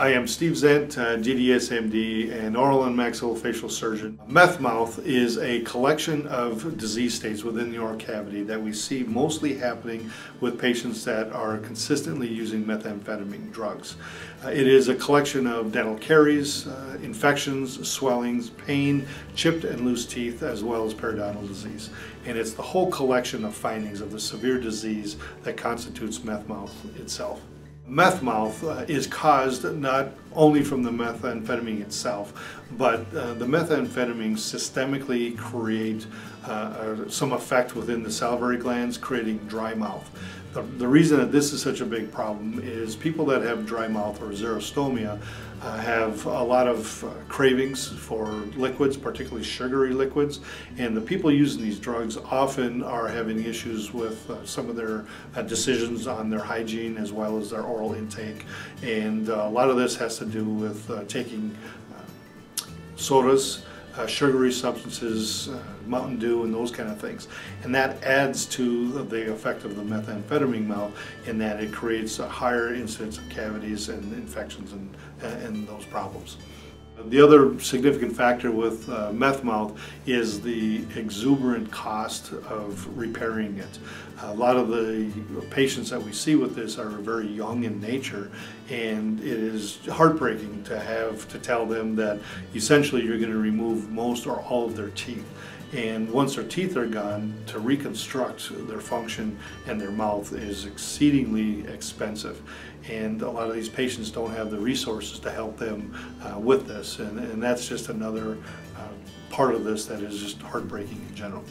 I am Steve Zent, DDSMD, an oral and maxillofacial surgeon. Meth mouth is a collection of disease states within the oral cavity that we see mostly happening with patients that are consistently using methamphetamine drugs. It is a collection of dental caries, infections, swellings, pain, chipped and loose teeth, as well as periodontal disease. And it's the whole collection of findings of the severe disease that constitutes meth mouth itself. Meth mouth is caused not only from the methamphetamine itself, but the methamphetamines systemically create some effect within the salivary glands, creating dry mouth. The reason that this is such a big problem is people that have dry mouth or xerostomia have a lot of cravings for liquids, particularly sugary liquids, and the people using these drugs often are having issues with some of their decisions on their hygiene as well as their oral intake, and a lot of this has to do with taking sodas, sugary substances, Mountain Dew, and those kind of things. And that adds to the effect of the methamphetamine mouth in that it creates a higher incidence of cavities and infections and those problems. The other significant factor with meth mouth is the exuberant cost of repairing it. A lot of the patients that we see with this are very young in nature, and it is heartbreaking to have to tell them that essentially you're going to remove most or all of their teeth. And once their teeth are gone, to reconstruct their function and their mouth is exceedingly expensive. And a lot of these patients don't have the resources to help them with this. And that's just another part of this that is just heartbreaking in general.